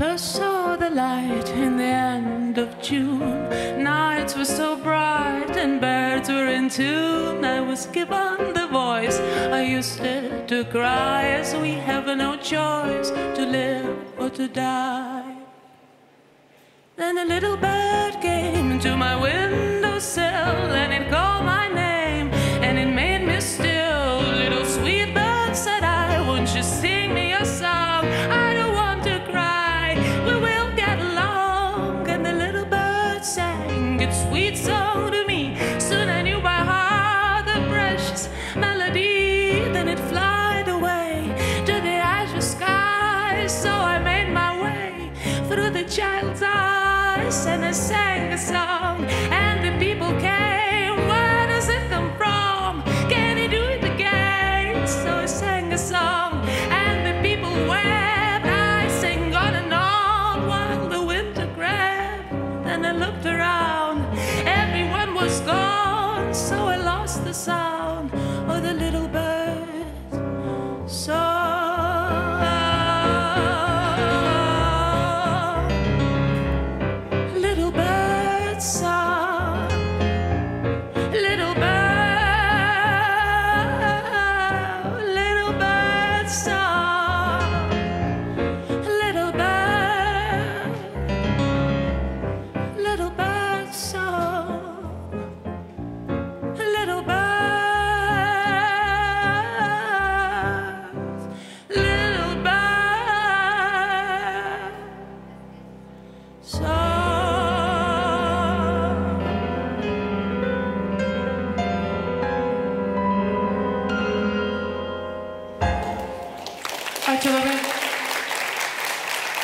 First saw the light in the end of June. Nights were so bright and birds were in tune. I was given the voice I used to cry, as we have no choice to live or to die. Then a little bird came to my windowsill, and it called my name and it made me still. Little sweet bird, said I, won't you sing me a song? I don't want to cry, we will get along. And the little bird sang its sweet song to me. Soon I knew by heart the precious melody. Then it flied away to the azure sky. So I made my way through the child's eyes, and I sang a song, and the people came. Where does it come from? Can he do it again? So I sang a song, and the people wept. I sang on and on while the winter crept. Then I looked around, everyone was gone. So I lost the sound of the little bird song.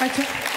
Hartje.